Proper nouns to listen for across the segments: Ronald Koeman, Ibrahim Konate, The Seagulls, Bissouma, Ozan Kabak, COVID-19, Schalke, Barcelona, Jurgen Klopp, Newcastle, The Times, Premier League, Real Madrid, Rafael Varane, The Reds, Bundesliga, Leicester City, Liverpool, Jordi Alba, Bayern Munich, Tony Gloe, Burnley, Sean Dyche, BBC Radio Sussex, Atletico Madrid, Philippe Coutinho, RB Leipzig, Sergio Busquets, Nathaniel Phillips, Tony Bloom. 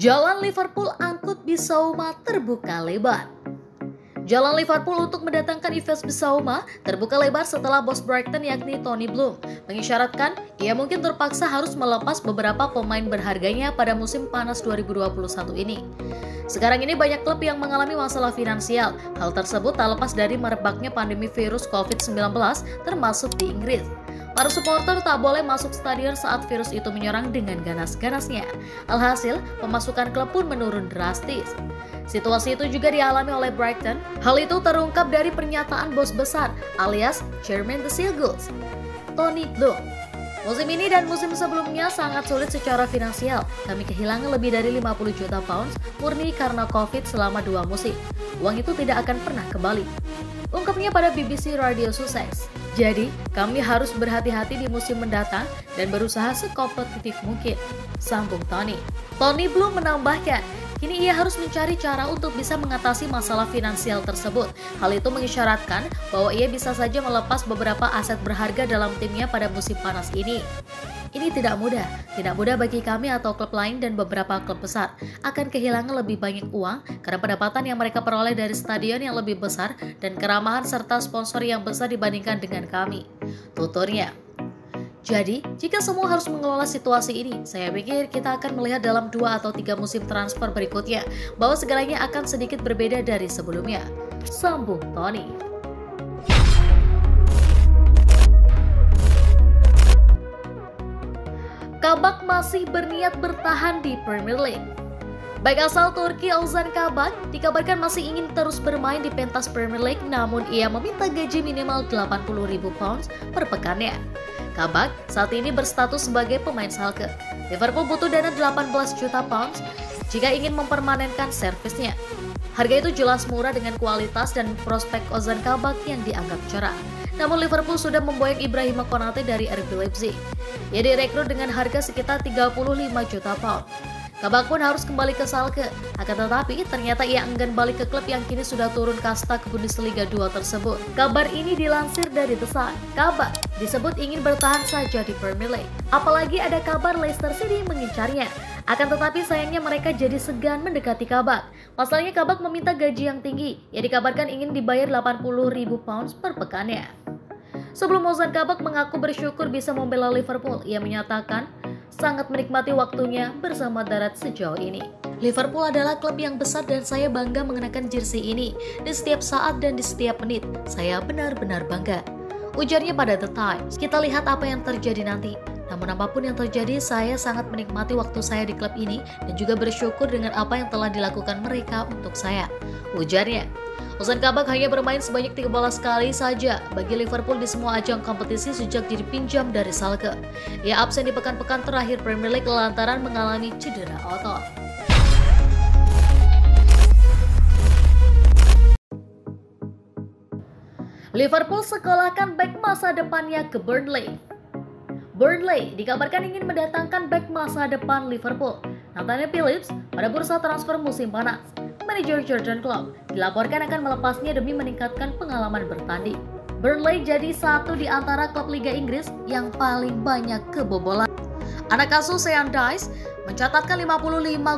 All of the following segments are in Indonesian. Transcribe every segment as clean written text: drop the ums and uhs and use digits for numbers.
Jalan Liverpool angkut Bissouma terbuka lebar. Jalan Liverpool untuk mendatangkan Yves Bissouma terbuka lebar setelah bos Brighton yakni Tony Bloom mengisyaratkan ia mungkin terpaksa harus melepas beberapa pemain berharganya pada musim panas 2021 ini. Sekarang ini banyak klub yang mengalami masalah finansial. Hal tersebut tak lepas dari merebaknya pandemi virus COVID-19 termasuk di Inggris. Para supporter tak boleh masuk stadion saat virus itu menyerang dengan ganas-ganasnya. Alhasil, pemasukan klub pun menurun drastis. Situasi itu juga dialami oleh Brighton. Hal itu terungkap dari pernyataan bos besar alias Chairman The Seagulls, Tony Gloe. Musim ini dan musim sebelumnya sangat sulit secara finansial. Kami kehilangan lebih dari 50 juta pounds murni karena COVID selama 2 musim. Uang itu tidak akan pernah kembali. Ungkapnya pada BBC Radio Sussex. Jadi, kami harus berhati-hati di musim mendatang dan berusaha sekompetitif mungkin, sambung Tony. Tony Bloom menambahkan, kini ia harus mencari cara untuk bisa mengatasi masalah finansial tersebut. Hal itu mengisyaratkan bahwa ia bisa saja melepas beberapa aset berharga dalam timnya pada musim panas ini. Ini tidak mudah bagi kami atau klub lain dan beberapa klub besar akan kehilangan lebih banyak uang karena pendapatan yang mereka peroleh dari stadion yang lebih besar dan keramahan serta sponsor yang besar dibandingkan dengan kami, tuturnya. Jadi, jika semua harus mengelola situasi ini, saya pikir kita akan melihat dalam 2 atau 3 musim transfer berikutnya bahwa segalanya akan sedikit berbeda dari sebelumnya, sambung Tony. Kabak masih berniat bertahan di Premier League. Bek asal Turki Ozan Kabak dikabarkan masih ingin terus bermain di pentas Premier League, namun ia meminta gaji minimal 80.000 pounds per pekannya. Kabak saat ini berstatus sebagai pemain Schalke. Liverpool butuh dana 18 juta pounds jika ingin mempermanenkan servisnya. Harga itu jelas murah dengan kualitas dan prospek Ozan Kabak yang dianggap cerah. Namun Liverpool sudah memboyong Ibrahim Konate dari RB Leipzig. Ia direkrut dengan harga sekitar 35 juta pound. Kabak pun harus kembali ke Schalke. Akan tetapi, ternyata ia enggan balik ke klub yang kini sudah turun kasta ke Bundesliga 2 tersebut. Kabar ini dilansir dari The Sun. Kabak disebut ingin bertahan saja di Premier League. Apalagi ada kabar Leicester City mengincarnya. Akan tetapi sayangnya mereka jadi segan mendekati Kabak. Masalahnya Kabak meminta gaji yang tinggi. Ia dikabarkan ingin dibayar 80.000 pounds per pekannya. Sebelum Ozan Kabak mengaku bersyukur bisa membela Liverpool, ia menyatakan sangat menikmati waktunya bersama The Reds sejauh ini. Liverpool adalah klub yang besar dan saya bangga mengenakan jersey ini. Di setiap saat dan di setiap menit, saya benar-benar bangga. Ujarnya pada The Times. Kita lihat apa yang terjadi nanti. Namun apapun yang terjadi, saya sangat menikmati waktu saya di klub ini dan juga bersyukur dengan apa yang telah dilakukan mereka untuk saya, ujarnya. Ozan Kabak hanya bermain sebanyak 13 kali saja bagi Liverpool di semua ajang kompetisi sejak dipinjam dari Schalke. Ia absen di pekan-pekan terakhir Premier League lantaran mengalami cedera otot. Liverpool sekolahkan bek masa depannya ke Burnley. Burnley dikabarkan ingin mendatangkan bek masa depan Liverpool, Nathaniel Phillips, pada bursa transfer musim panas. Manajer Jurgen Klopp dilaporkan akan melepasnya demi meningkatkan pengalaman bertanding. Burnley jadi satu di antara klub Liga Inggris yang paling banyak kebobolan. Anak asuh Sean Dyche mencatatkan 55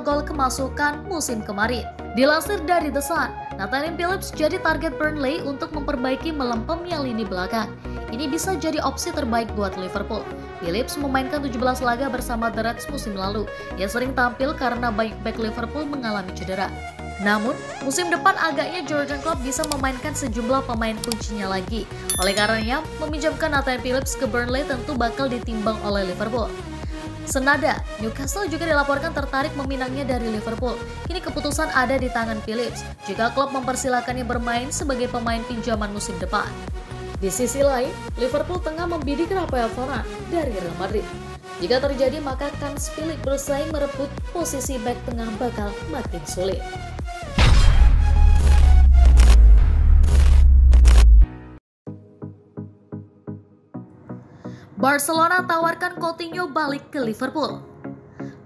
gol kemasukan musim kemarin. Dilansir dari The Sun, Nathaniel Phillips jadi target Burnley untuk memperbaiki melempemnya lini belakang. Ini bisa jadi opsi terbaik buat Liverpool. Phillips memainkan 17 laga bersama The Reds musim lalu. Ia sering tampil karena banyak bek Liverpool mengalami cedera. Namun, musim depan agaknya Jurgen Klopp bisa memainkan sejumlah pemain kuncinya lagi. Oleh karenanya, meminjamkan Nathaniel Phillips ke Burnley tentu bakal ditimbang oleh Liverpool. Senada, Newcastle juga dilaporkan tertarik meminangnya dari Liverpool. Kini keputusan ada di tangan Phillips jika Klopp mempersilahkannya bermain sebagai pemain pinjaman musim depan. Di sisi lain, Liverpool tengah membidik Rafael Varane dari Real Madrid. Jika terjadi, maka kans Phillips bersaing merebut posisi bek tengah bakal makin sulit. Barcelona tawarkan Coutinho balik ke Liverpool.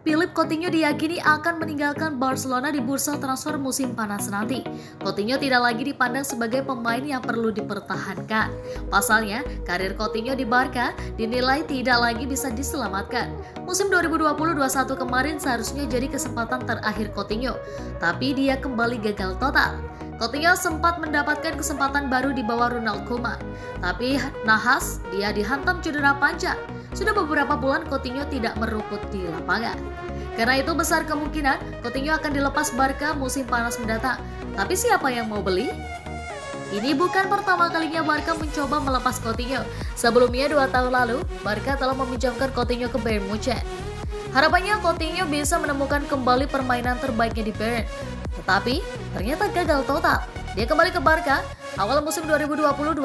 Philippe Coutinho diyakini akan meninggalkan Barcelona di bursa transfer musim panas nanti. Coutinho tidak lagi dipandang sebagai pemain yang perlu dipertahankan. Pasalnya, karir Coutinho di Barca dinilai tidak lagi bisa diselamatkan. Musim 2020-21 kemarin seharusnya jadi kesempatan terakhir Coutinho, tapi dia kembali gagal total. Coutinho sempat mendapatkan kesempatan baru di bawah Ronald Koeman, tapi nahas dia dihantam cedera panjang. Sudah beberapa bulan Coutinho tidak meruput di lapangan. Karena itu besar kemungkinan Coutinho akan dilepas Barca musim panas mendatang. Tapi siapa yang mau beli? Ini bukan pertama kalinya Barca mencoba melepas Coutinho. Sebelumnya 2 tahun lalu, Barca telah meminjamkan Coutinho ke Bayern Munich. Harapannya Coutinho bisa menemukan kembali permainan terbaiknya di Bayern. Tetapi ternyata gagal total. Dia kembali ke Barca awal musim 2020-21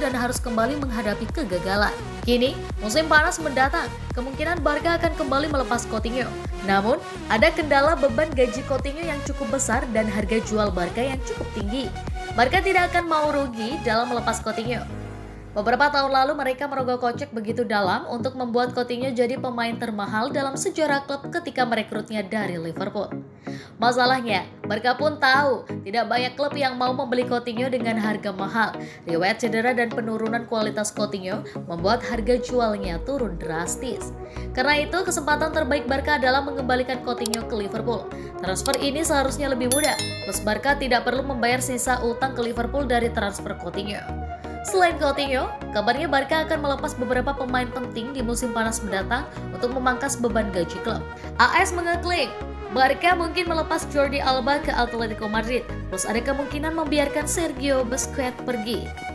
dan harus kembali menghadapi kegagalan. Kini, musim panas mendatang, kemungkinan Barca akan kembali melepas Coutinho. Namun, ada kendala beban gaji Coutinho yang cukup besar dan harga jual Barca yang cukup tinggi. Barca tidak akan mau rugi dalam melepas Coutinho. Beberapa tahun lalu mereka merogoh kocek begitu dalam untuk membuat Coutinho jadi pemain termahal dalam sejarah klub ketika merekrutnya dari Liverpool. Masalahnya, Barca pun tahu tidak banyak klub yang mau membeli Coutinho dengan harga mahal. Riwayat cedera dan penurunan kualitas Coutinho membuat harga jualnya turun drastis. Karena itu, kesempatan terbaik Barca adalah mengembalikan Coutinho ke Liverpool. Transfer ini seharusnya lebih mudah, plus Barca tidak perlu membayar sisa utang ke Liverpool dari transfer Coutinho. Selain Coutinho, kabarnya Barca akan melepas beberapa pemain penting di musim panas mendatang untuk memangkas beban gaji klub. AS mengklaim Barca mungkin melepas Jordi Alba ke Atletico Madrid, plus ada kemungkinan membiarkan Sergio Busquets pergi.